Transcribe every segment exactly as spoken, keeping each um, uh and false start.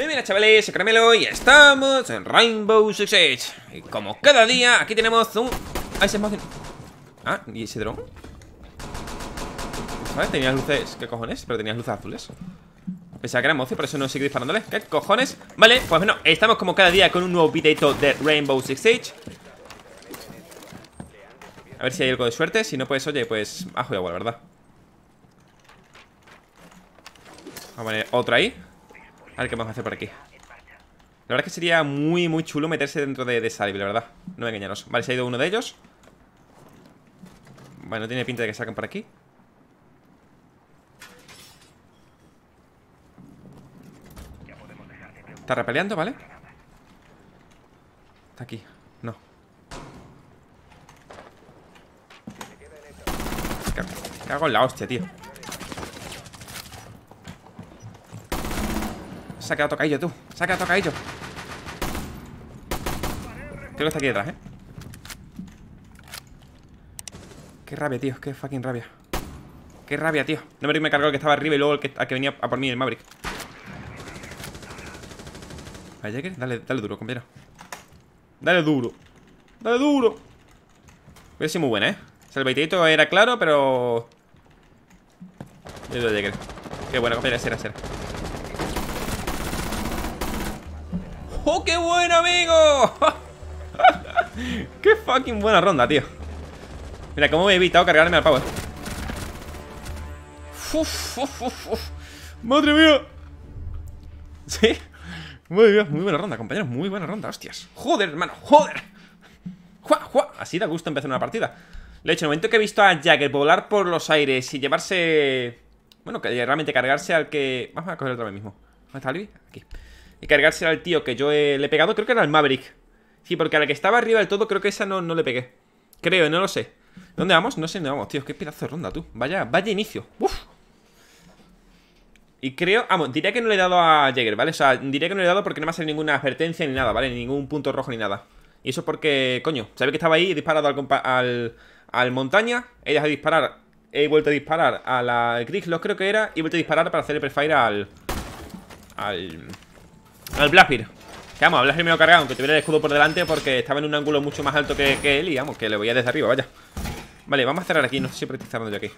Bienvenidos, chavales, soy Caramelo y estamos en Rainbow Six Siege. Y como cada día, aquí tenemos un... Ah, ese es más... Ah, ¿y ese dron? ¿Sabes? Tenías luces... ¿Qué cojones? Pero tenías luces azules. Pensaba que era mozo y por eso no seguí disparándole. ¿Qué cojones? Vale, pues bueno, estamos como cada día con un nuevo videito de Rainbow Six Siege. A ver si hay algo de suerte. Si no, pues oye, pues... ajo y agua, la verdad. Vamos a poner otro ahí. A ver qué vamos a hacer por aquí. La verdad es que sería muy, muy chulo meterse dentro de, de esa Alibi, la verdad. No me engañaros. Vale, se ha ido uno de ellos. Bueno, tiene pinta de que salgan por aquí. Está repeleando, ¿vale? Está aquí. No. Me cago en la hostia, tío. Se ha quedado tocadillo, tú. Se ha quedado tocadillo. Creo que está aquí detrás, eh. Qué rabia, tío. Qué fucking rabia. Qué rabia, tío. No me cargó el que estaba arriba y luego el que, el que venía a por mí, el Maverick. A Jäger, dale, dale duro, compañero. Dale duro. Dale duro. Voy a ser muy buena, eh. O sea, el baitito era claro, pero. Yo doy a Jäger. Qué buena, compañero. Será, será. ¡Oh, qué bueno, amigo! ¡Qué fucking buena ronda, tío! Mira, cómo me he evitado cargarme al power. ¡Uf, uf, uf, uf! ¡Madre mía! ¿Sí? Muy bien, muy buena ronda, compañeros. Muy buena ronda, hostias. ¡Joder, hermano! ¡Joder! ¡Jua, jua! Así da gusto empezar una partida. De hecho, en el momento que he visto a Jäger volar por los aires y llevarse... Bueno, que realmente cargarse al que... Vamos a coger otra vez mismo. ¿Dónde está Alibi? Aquí. Y cargarse al tío que yo he, le he pegado. Creo que era el Maverick. Sí, porque a la que estaba arriba del todo creo que esa no, no le pegué. Creo, no lo sé. ¿Dónde vamos? No sé dónde vamos, tío. Qué pedazo de ronda, tú. Vaya, vaya inicio. Uf. Y creo... Vamos, diría que no le he dado a Jäger, ¿vale? O sea, diría que no le he dado porque no me ha salido ninguna advertencia ni nada, ¿vale? Ni ningún punto rojo ni nada. Y eso porque, coño, sabía que estaba ahí. He disparado al, al, al montaña. He dejado de disparar. He vuelto a disparar a la Grizzlock, creo que era. Y he vuelto a disparar para hacer el prefire al... Al... Al Blackbeard. Que vamos, al Blackbeard me lo he cargado, aunque tuviera el escudo por delante, porque estaba en un ángulo mucho más alto que, que él. Y vamos, que le voy a desde arriba, vaya. Vale, vamos a cerrar aquí, no sé si estoy cerrando yo aquí.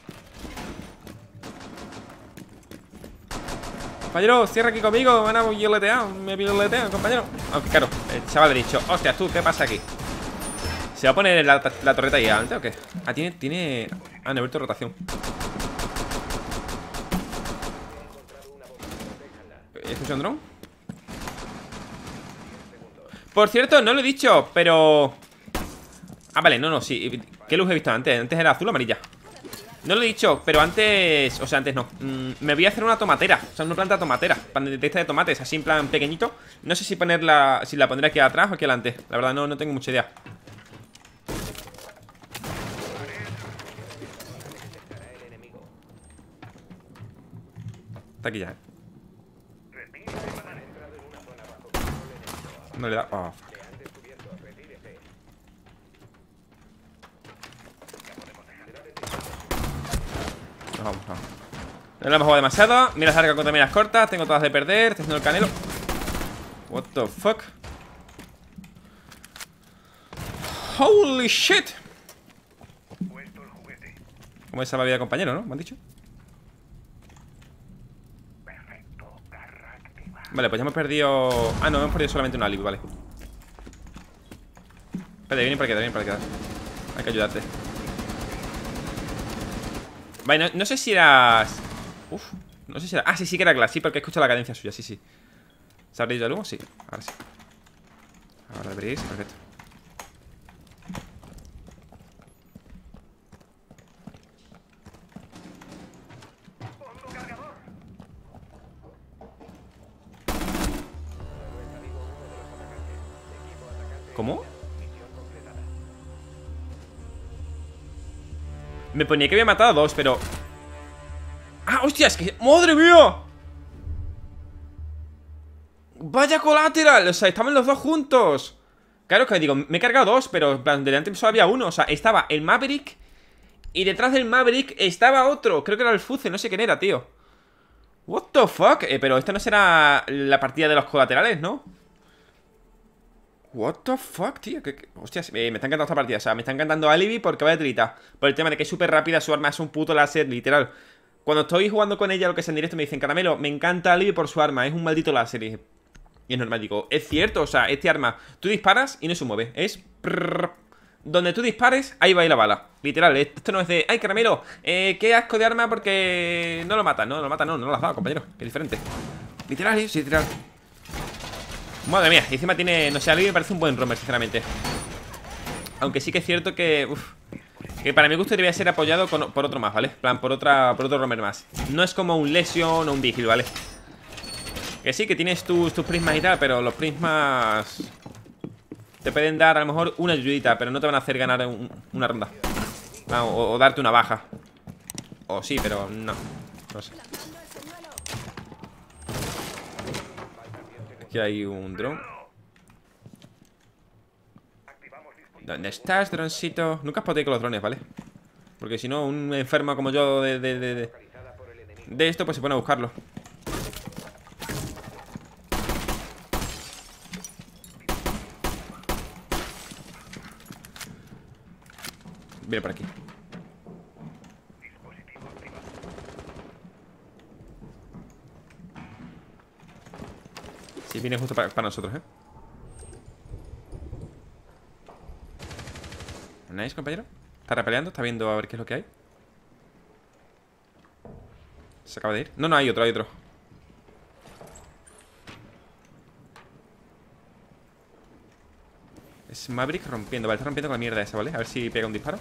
Compañero, cierra aquí conmigo, me han violeteado. Me violeteado, compañero. Aunque claro, el chaval ha dicho, hostias tú, ¿qué pasa aquí? ¿Se va a poner la, la torreta ahí adelante o qué? Ah, tiene, tiene... Ah, no, he vuelto rotación. ¿Este es un dron? Por cierto, no lo he dicho, pero... Ah, vale, no, no, sí. ¿Qué luz he visto antes? Antes era azul o amarilla. No lo he dicho, pero antes... O sea, antes no. mm, Me voy a hacer una tomatera. O sea, una planta tomatera. Planta de tomates, así en plan pequeñito. No sé si ponerla... Si la pondré aquí atrás o aquí adelante. La verdad, no, no tengo mucha idea. Está aquí ya, eh. No le da... Oh, fuck. No, vamos, vamos. No le hemos jugado demasiado. Miras largas contra miras cortas. Tengo todas de perder. Estoy haciendo el canelo. What the fuck. Holy shit. Como esa va vida, compañero, ¿no? Me han dicho. Vale, pues ya hemos perdido... Ah, no, hemos perdido solamente un Alibi, vale. Espérate, viene para quedar, viene para quedar. Hay que ayudarte. Vale, no, no sé si era... Uf, no sé si era... Ah, sí, sí que era Glass, sí, porque he escuchado la cadencia suya, sí, sí. ¿Se ha perdido el humo? Sí, ahora sí. Ahora debería irse, perfecto. ¿Cómo? Me ponía que había matado a dos, pero... ¡Ah, hostias! Es que... ¡Madre mía! ¡Vaya colateral! O sea, estaban los dos juntos. Claro que digo, me he cargado dos, pero delante solo había uno. O sea, estaba el Maverick y detrás del Maverick estaba otro. Creo que era el Fuze, no sé quién era, tío. What the fuck? Eh, pero esta no será la partida de los colaterales, ¿no? What the fuck, tío. ¿Qué, qué? Hostias, eh, me está encantando esta partida. O sea, me está encantando Alibi porque va de trita. Por el tema de que es súper rápida, su arma es un puto láser, literal. Cuando estoy jugando con ella, lo que es en directo, me dicen, Caramelo, me encanta Alibi por su arma, es un maldito láser. Y es normal, digo, es cierto, o sea, este arma, tú disparas y no se mueve. Es... Prrr. Donde tú dispares, ahí va a ir la bala. Literal, esto no es de, ay, Caramelo, eh, qué asco de arma porque no lo mata. No, no lo mata, no, no lo has dado, compañero, que diferente. Literal, sí, literal. Madre mía, y encima tiene, no sé, a mí me parece un buen romer, sinceramente. Aunque sí que es cierto que, uff, que para mi gusto debería ser apoyado con, por otro más, ¿vale? En plan, por, otra, por otro romer más. No es como un Lesion o un Vigil, ¿vale? Que sí, que tienes tus, tus prismas y tal, pero los prismas... te pueden dar a lo mejor una ayudita, pero no te van a hacer ganar un, una ronda. No, o, o darte una baja. O sí, pero no. No sé. Aquí hay un dron. ¿Dónde estás, droncito? Nunca has podido con los drones, ¿vale? Porque si no, un enfermo como yo de, de, de, de, de esto, pues se pone a buscarlo. Viene por aquí. Sí, viene justo para, para nosotros, ¿eh? Nice, compañero. Está repeleando, está viendo a ver qué es lo que hay. Se acaba de ir. No, no, hay otro, hay otro. Es Maverick rompiendo. Vale, está rompiendo con la mierda esa, ¿vale? A ver si pega un disparo.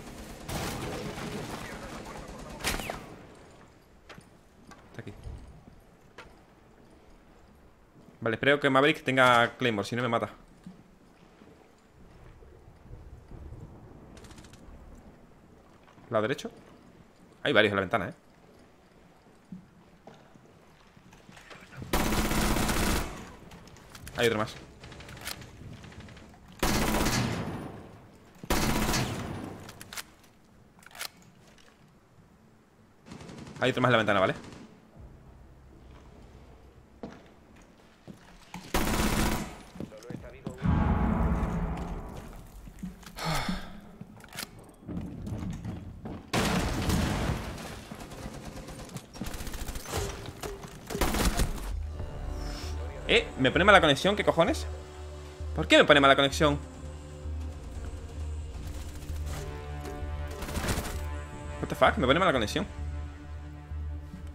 Está aquí. Vale, espero que Maverick tenga Claymore, si no me mata. Lado derecho. Hay varios en la ventana, ¿eh? Hay otro más. Hay otro más en la ventana, ¿vale? Eh, me pone mala conexión, ¿qué cojones? ¿Por qué me pone mala conexión? What the fuck, me pone mala conexión.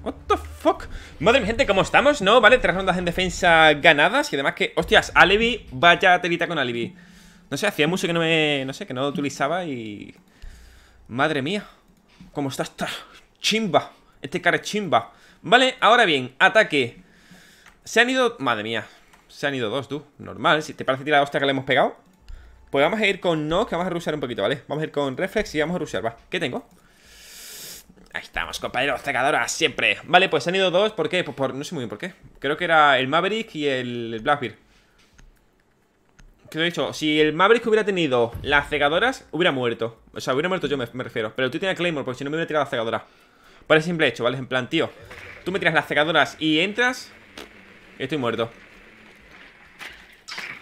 What the fuck. Madre mía, gente, ¿cómo estamos? No, vale, tres rondas en defensa ganadas. Y además que, hostias, Alibi, vaya telita con Alibi. No sé, hacía mucho que no me, no sé, que no utilizaba y... Madre mía, ¿cómo está esta chimba? Este cara es chimba. Vale, ahora bien, ataque. Se han ido, madre mía. Se han ido dos, tú, normal. Si te parece tirar la hostia que le hemos pegado, pues vamos a ir con no, que vamos a rushear un poquito, ¿vale? Vamos a ir con Reflex y vamos a rushear, va. ¿Qué tengo? Ahí estamos, compañeros, atacadoras, siempre. Vale, pues han ido dos, ¿por qué? Pues por, no sé muy bien por qué. Creo que era el Maverick y el Blackbeard. Que lo he dicho, si el Maverick hubiera tenido las cegadoras, hubiera muerto. O sea, hubiera muerto yo, me, me refiero. Pero tú tienes Claymore, porque si no me hubiera tirado las cegadoras. Por el simple hecho, ¿vale? En plan, tío, tú me tiras las cegadoras y entras, estoy muerto.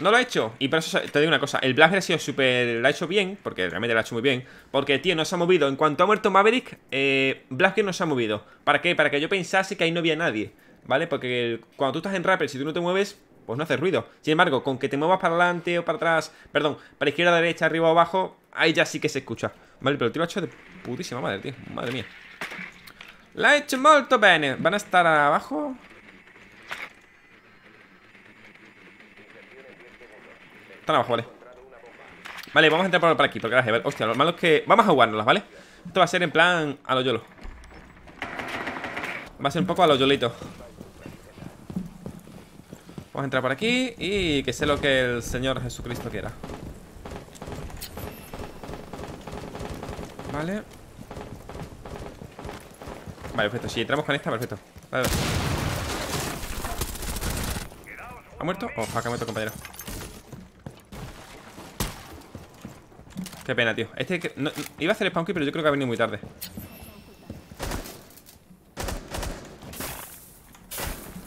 No lo ha hecho. Y por eso te digo una cosa, el Blackbeard ha sido súper... Lo ha hecho bien, porque realmente lo ha hecho muy bien. Porque, tío, no se ha movido. En cuanto ha muerto Maverick, eh, Blackbeard no se ha movido. ¿Para qué? Para que yo pensase que ahí no había nadie, ¿vale? Porque el, cuando tú estás en Rapper, si tú no te mueves, pues no haces ruido. Sin embargo, con que te muevas para adelante o para atrás, perdón, para izquierda, derecha, arriba o abajo, ahí ya sí que se escucha, ¿vale? Pero el tío lo ha hecho de putísima madre, tío. Madre mía, lo ha hecho muy bien. Van a estar abajo. Están abajo, vale. Vale, vamos a entrar por, por aquí, por el garaje. Vale. Hostia, lo malo es que... Vamos a jugárnoslas, ¿vale? Esto va a ser en plan a lo yolo. Va a ser un poco a lo yolito. Vamos a entrar por aquí y que sé lo que el Señor Jesucristo quiera. Vale. Vale, perfecto. Si entramos con esta, perfecto. Vale, vale. ¿Ha muerto? Oh, fuck, ha muerto, compañero. Qué pena, tío. Este no, iba a hacer spawn kill, pero yo creo que ha venido muy tarde.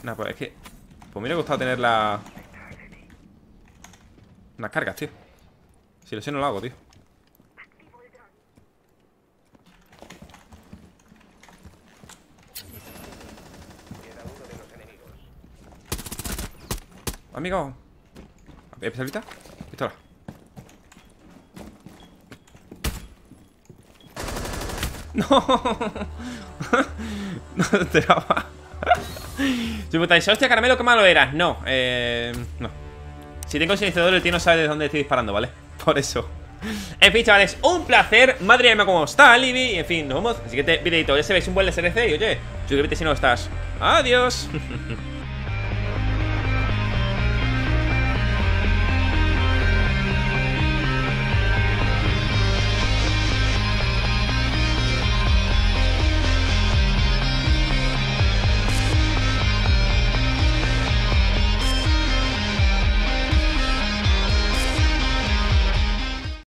Nah, pues es que... Pues me hubiera gustado tener la... Unas cargas, tío. Si lo sé, no lo hago, tío. Amigo. ¿Especialista? Pistola. No. No te enteraba. Si me preguntáis, hostia, Caramelo, qué malo eras. No, eh. No. Si tengo silenciador, el tío no sabe de dónde estoy disparando, ¿vale? Por eso. En fin, chavales, un placer. Madre mía, cómo está Alibi. En fin, nos vemos. Así que te videito, ya sabéis, un buen S R C. Y oye, suscríbete si no estás. Adiós.